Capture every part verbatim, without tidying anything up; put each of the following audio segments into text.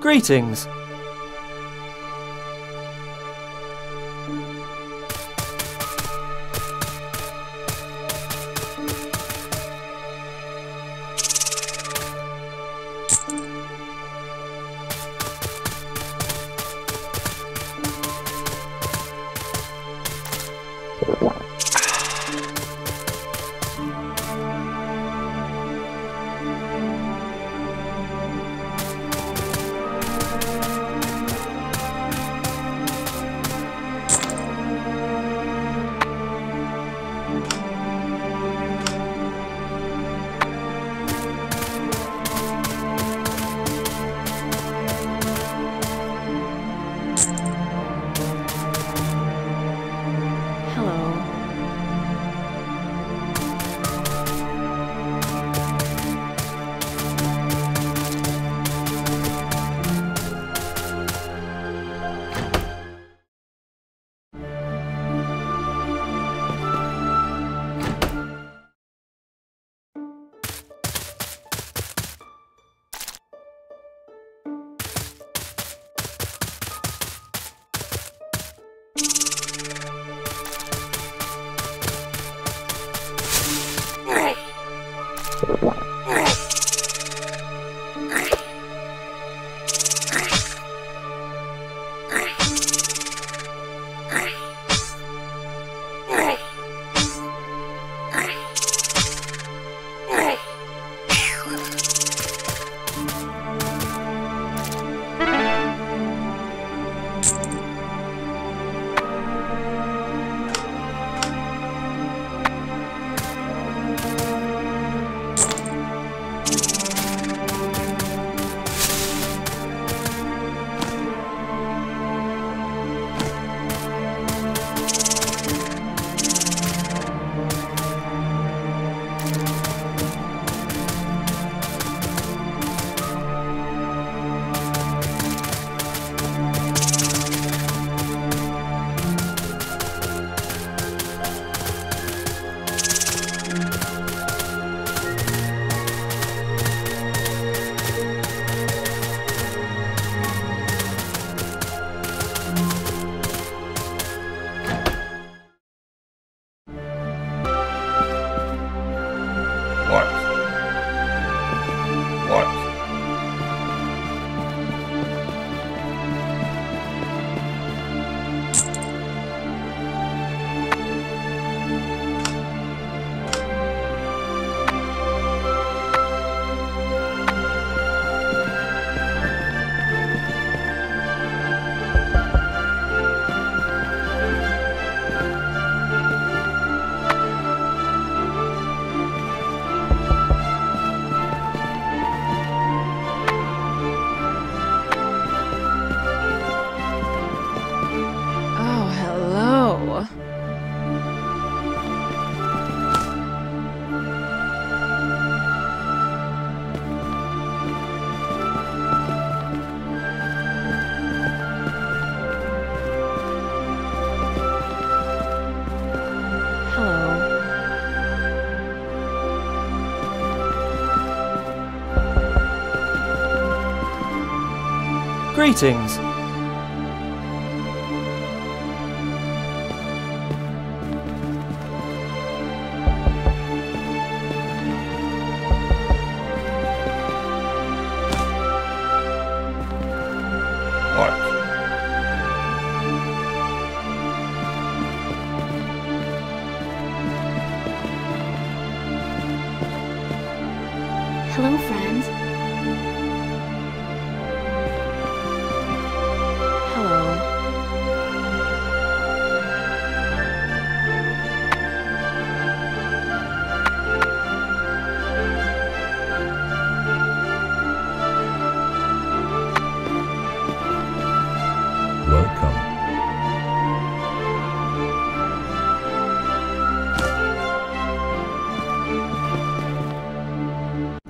Greetings! Greetings!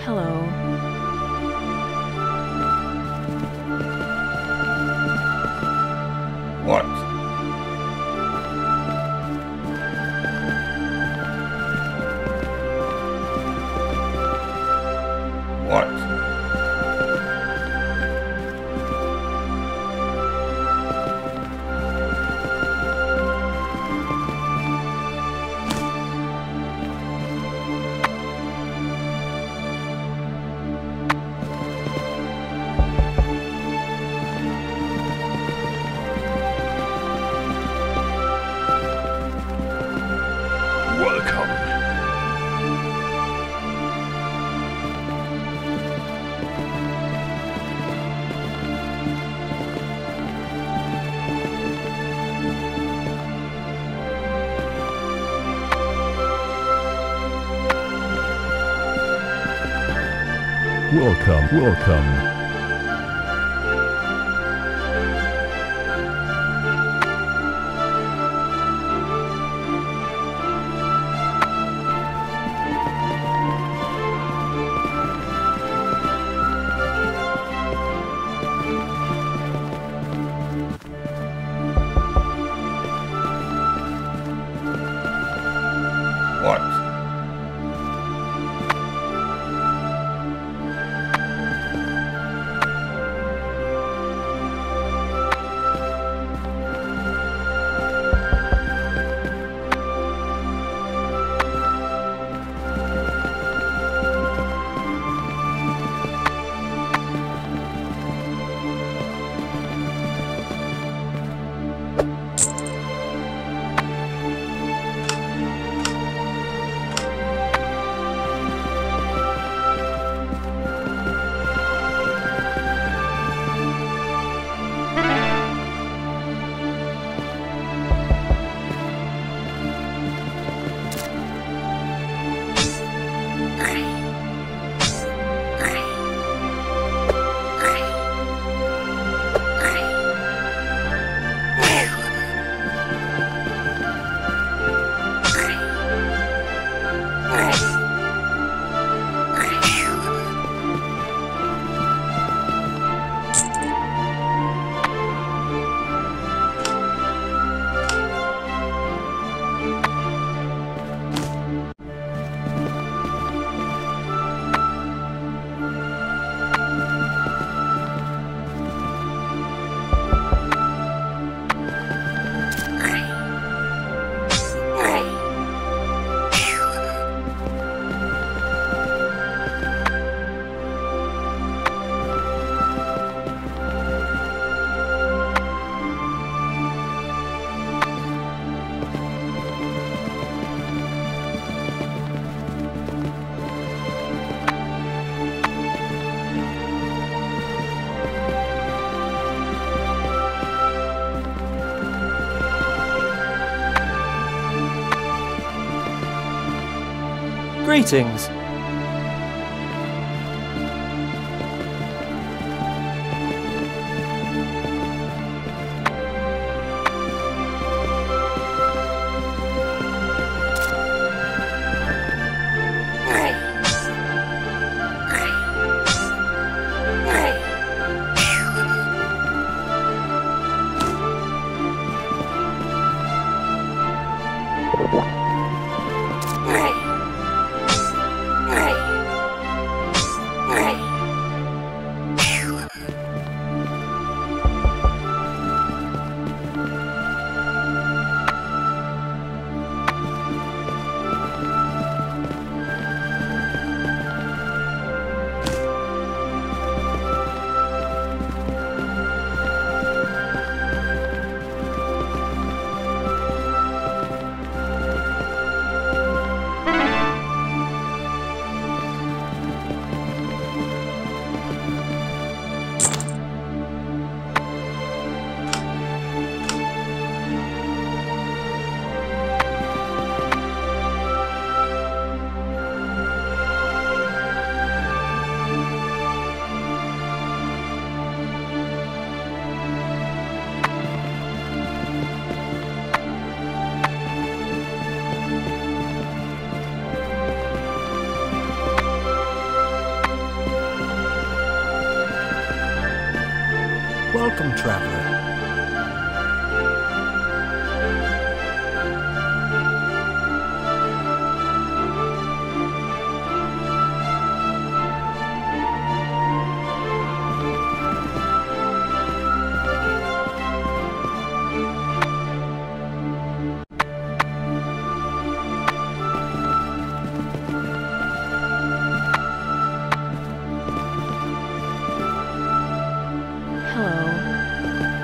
Hello. Welcome, welcome. Greetings! Welcome, traveler. Hello.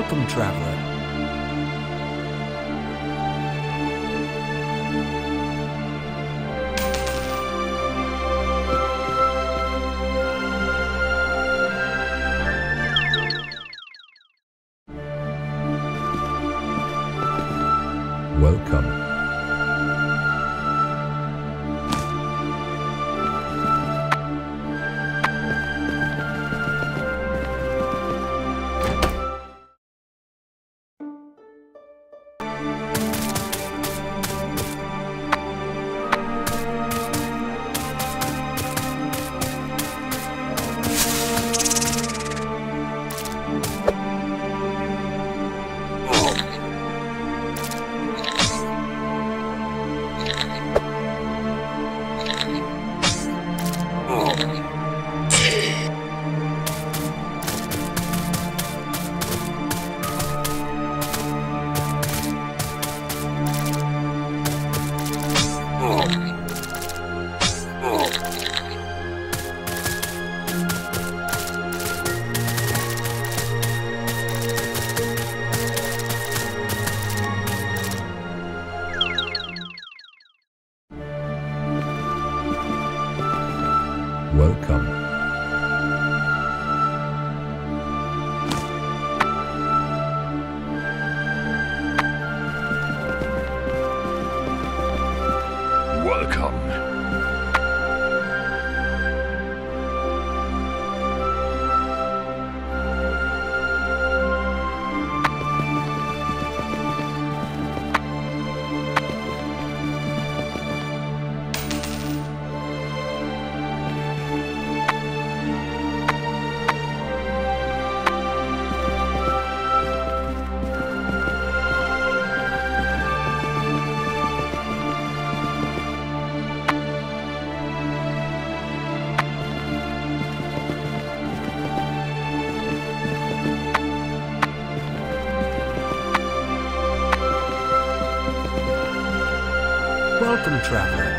Welcome, traveler. Welcome. Welcome. Welcome, traveler.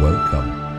Welcome.